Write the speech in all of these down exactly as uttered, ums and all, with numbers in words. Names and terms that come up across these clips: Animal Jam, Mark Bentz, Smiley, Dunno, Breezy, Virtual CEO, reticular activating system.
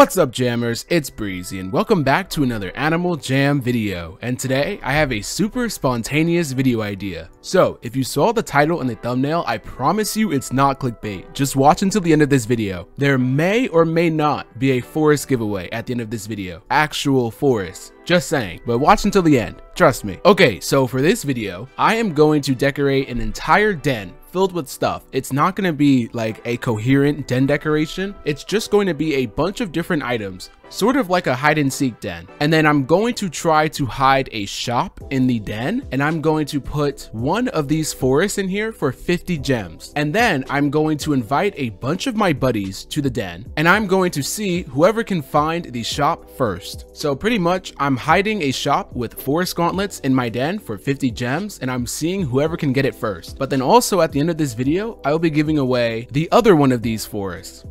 What's up, Jammers? It's Breezy and welcome back to another Animal Jam video, and today I have a super spontaneous video idea. So if you saw the title and the thumbnail, I promise you it's not clickbait. Just watch until the end of this video. There may or may not be a forest giveaway at the end of this video. Actual forest. Just saying, but watch until the end. Trust me. Okay, so for this video, I am going to decorate an entire den filled with stuff. It's not going to be like a coherent den decoration. It's just going to be a bunch of different items, sort of like a hide and seek den. And then I'm going to try to hide a shop in the den, and I'm going to put one of these forests in here for fifty gems. And then I'm going to invite a bunch of my buddies to the den, and I'm going to see whoever can find the shop first. So pretty much I'm hiding a shop with forest gauntlets in my den for fifty gems, and I'm seeing whoever can get it first. But then also at the end of this video, I will be giving away the other one of these forests.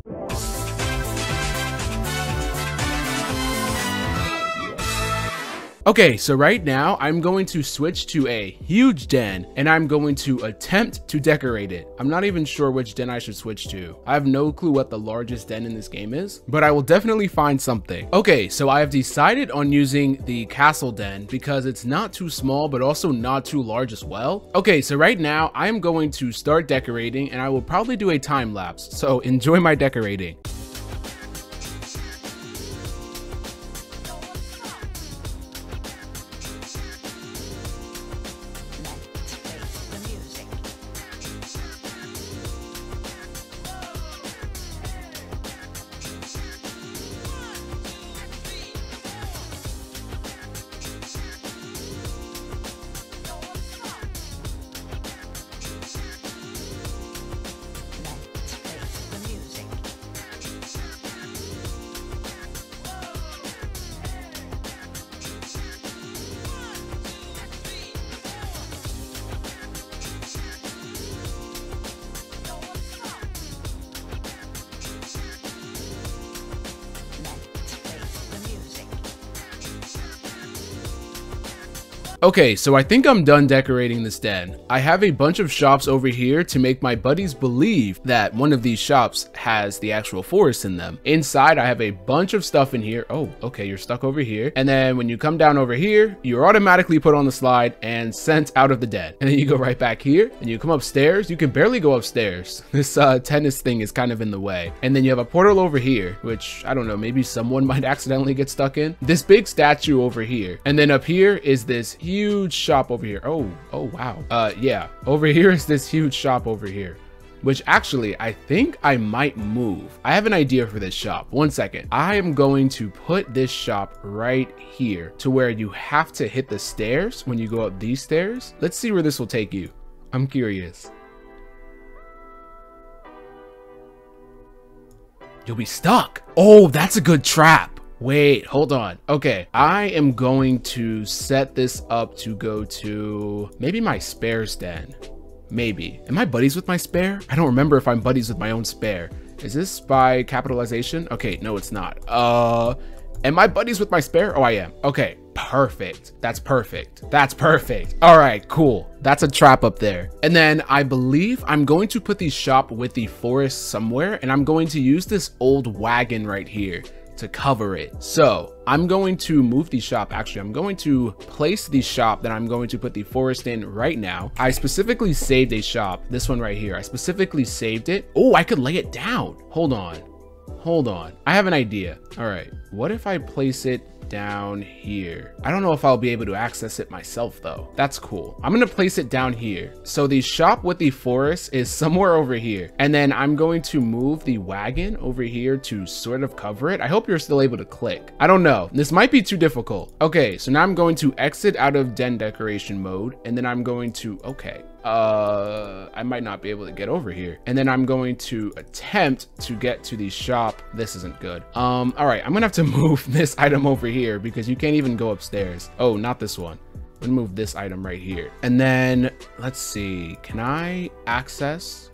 Okay, so right now I'm going to switch to a huge den and I'm going to attempt to decorate it. I'm not even sure which den I should switch to. I have no clue what the largest den in this game is, but I will definitely find something. Okay, so I have decided on using the castle den because it's not too small, but also not too large as well. Okay, so right now I'm going to start decorating and I will probably do a time lapse. So enjoy my decorating. Okay, so I think I'm done decorating this den. I have a bunch of shops over here to make my buddies believe that one of these shops has the actual forest in them. Inside, I have a bunch of stuff in here. Oh, okay, you're stuck over here. And then when you come down over here, you're automatically put on the slide and sent out of the den. And then you go right back here and you come upstairs. You can barely go upstairs. This uh, tennis thing is kind of in the way. And then you have a portal over here, which I don't know, maybe someone might accidentally get stuck in. This big statue over here. And then up here is this huge huge shop over here. Oh, oh wow. Uh, yeah, over here is this huge shop over here, which actually I think I might move. I have an idea for this shop. One second. I am going to put this shop right here to where you have to hit the stairs when you go up these stairs. Let's see where this will take you. I'm curious. You'll be stuck. Oh, that's a good trap. Wait, hold on. Okay, I am going to set this up to go to maybe my spare's den. Maybe. Am I buddies with my spare? I don't remember if I'm buddies with my own spare. Is this by capitalization? Okay, no, it's not. Uh, am I buddies with my spare? Oh, I am. Okay, perfect. That's perfect. That's perfect. All right, cool. That's a trap up there. And then I believe I'm going to put the shop with the forest somewhere, and I'm going to use this old wagon right here to cover it. So I'm going to move the shop. Actually, I'm going to place the shop that I'm going to put the forest in right now. I specifically saved a shop, this one right here. I specifically saved it. Oh, I could lay it down. Hold on, hold on. I have an idea. All right, what if I place it down here? I don't know if I'll be able to access it myself though. That's cool. I'm gonna place it down here. So the shop with the forest is somewhere over here. And then I'm going to move the wagon over here to sort of cover it. I hope you're still able to click. I don't know. This might be too difficult. Okay, so now I'm going to exit out of den decoration mode. And then I'm going to, okay. uh I might not be able to get over here, and then I'm going to attempt to get to the shop. This isn't good. Um all right, I'm gonna have to move this item over here because you can't even go upstairs. Oh, not this one. I'm gonna move this item right here, and then let's see, can I access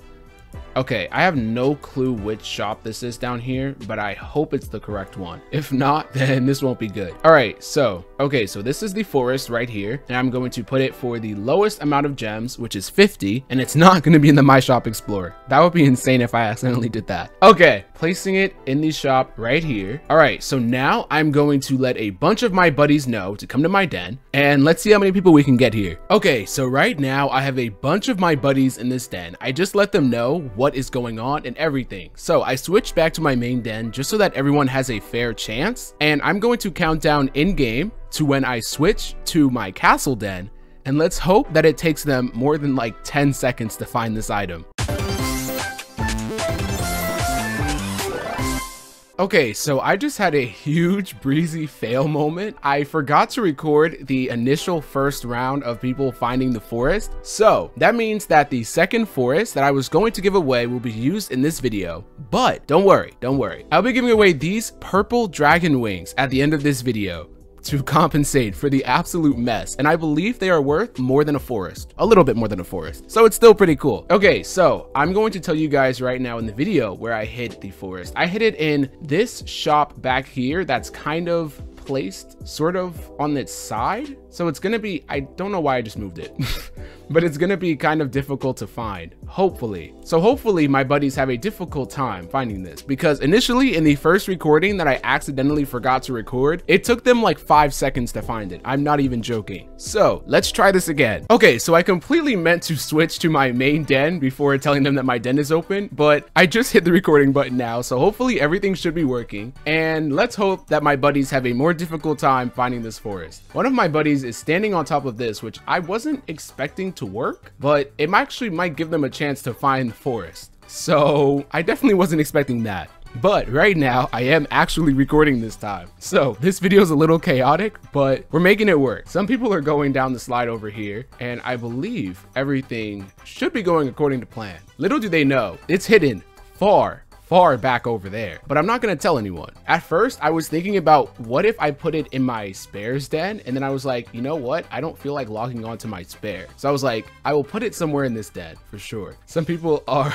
Okay, I have no clue which shop this is down here, but I hope it's the correct one. If not, then this won't be good. All right, so, okay, so this is the forest right here, and I'm going to put it for the lowest amount of gems, which is fifty, and it's not gonna be in the My Shop Explorer. That would be insane if I accidentally did that. Okay, placing it in the shop right here. All right, so now I'm going to let a bunch of my buddies know to come to my den, and let's see how many people we can get here. Okay, so right now I have a bunch of my buddies in this den. I just let them know what What is going on and everything. So I switched back to my main den just so that everyone has a fair chance, and I'm going to count down in game to when I switch to my castle den, and let's hope that it takes them more than like ten seconds to find this item. Okay, so I just had a huge Breezy fail moment. I forgot to record the initial first round of people finding the forest. So that means that the second forest that I was going to give away will be used in this video. But don't worry, don't worry. I'll be giving away these purple dragon wings at the end of this video to compensate for the absolute mess, and I believe they are worth more than a forest, a little bit more than a forest, so it's still pretty cool. Okay, so I'm going to tell you guys right now in the video where I hid the forest. I hid it in this shop back here that's kind of placed sort of on its side, so it's gonna be, I don't know why I just moved it, but it's gonna be kind of difficult to find, hopefully. So hopefully my buddies have a difficult time finding this, because initially in the first recording that I accidentally forgot to record, it took them like five seconds to find it. I'm not even joking. So let's try this again. Okay, so I completely meant to switch to my main den before telling them that my den is open, but I just hit the recording button now, so hopefully everything should be working, and let's hope that my buddies have a more difficult time finding this forest. One of my buddies is standing on top of this, which I wasn't expecting to work, but it actually might give them a chance to find the forest. So I definitely wasn't expecting that. But right now I am actually recording this time, so this video is a little chaotic, but we're making it work. Some people are going down the slide over here, and I believe everything should be going according to plan. Little do they know, it's hidden far far back over there, but I'm not gonna tell anyone. At first, I was thinking about what if I put it in my spare's den, and then I was like, you know what? I don't feel like logging onto my spare. So I was like, I will put it somewhere in this den for sure. Some people are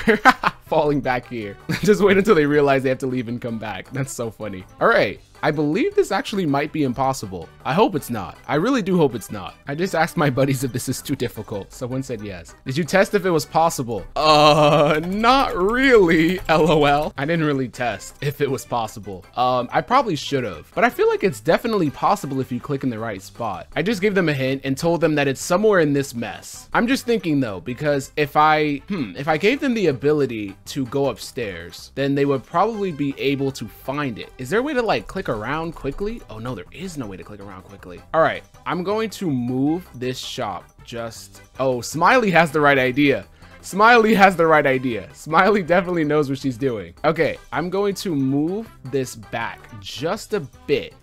falling back here. Just wait until they realize they have to leave and come back. That's so funny. All right. I believe this actually might be impossible. I hope it's not. I really do hope it's not. I just asked my buddies if this is too difficult. Someone said yes. Did you test if it was possible? Uh, not really, LOL. I didn't really test if it was possible. Um, I probably should have, but I feel like it's definitely possible if you click in the right spot. I just gave them a hint and told them that it's somewhere in this mess. I'm just thinking though, because if I, hmm, if I gave them the ability to go upstairs, then they would probably be able to find it. Is there a way to like click around quickly? Oh no, there is no way to click around quickly. All right, I'm going to move this shop just, oh, Smiley has the right idea. Smiley has the right idea. Smiley definitely knows what she's doing. Okay, I'm going to move this back just a bit.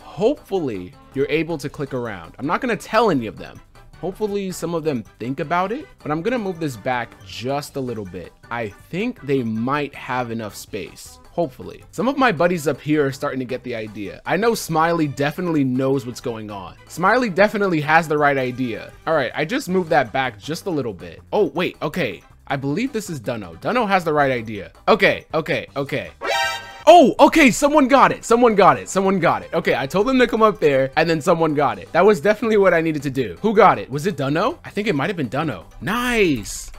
Hopefully you're able to click around. I'm not gonna tell any of them. Hopefully some of them think about it, but I'm gonna move this back just a little bit. I think they might have enough space. Hopefully. Some of my buddies up here are starting to get the idea. I know Smiley definitely knows what's going on. Smiley definitely has the right idea. All right, I just moved that back just a little bit. Oh, wait, okay. I believe this is Dunno. Dunno has the right idea. Okay, okay, okay. Oh, okay, someone got it. Someone got it. Someone got it. Okay, I told them to come up there, and then someone got it. That was definitely what I needed to do. Who got it? Was it Dunno? I think it might have been Dunno. Nice.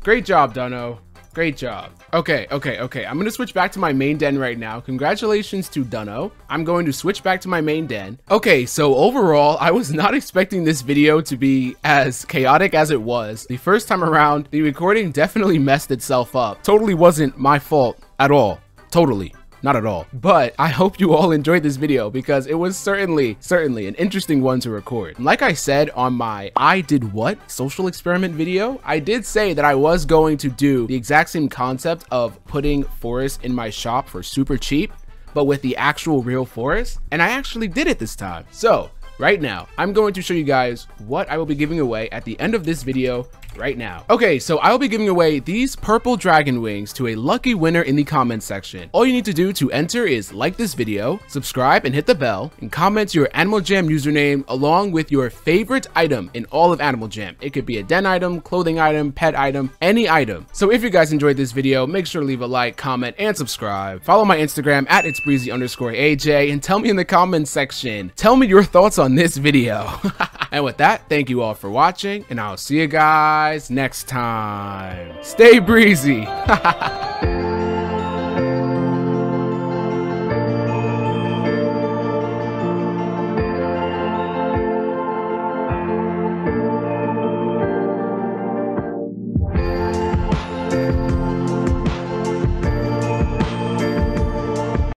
Great job, Dunno. Great job. Okay, okay, okay. I'm gonna switch back to my main den right now. Congratulations to Dunno. I'm going to switch back to my main den. Okay, so overall, I was not expecting this video to be as chaotic as it was. The first time around, the recording definitely messed itself up. Totally wasn't my fault at all. Totally. Not at all. But I hope you all enjoyed this video because it was certainly, certainly an interesting one to record. Like I said on my I Did What social experiment video, I did say that I was going to do the exact same concept of putting forest in my shop for super cheap, but with the actual real forest, and I actually did it this time. So right now, I'm going to show you guys what I will be giving away at the end of this video right now. Okay, so I'll be giving away these purple dragon wings to a lucky winner in the comments section. All you need to do to enter is like this video, subscribe and hit the bell, and comment your Animal Jam username along with your favorite item in all of Animal Jam. It could be a den item, clothing item, pet item, any item. So if you guys enjoyed this video, make sure to leave a like, comment, and subscribe. Follow my Instagram at it's breezy underscore AJ and tell me in the comments section, tell me your thoughts on this video. And with that, thank you all for watching, and I'll see you guys next time. Stay breezy.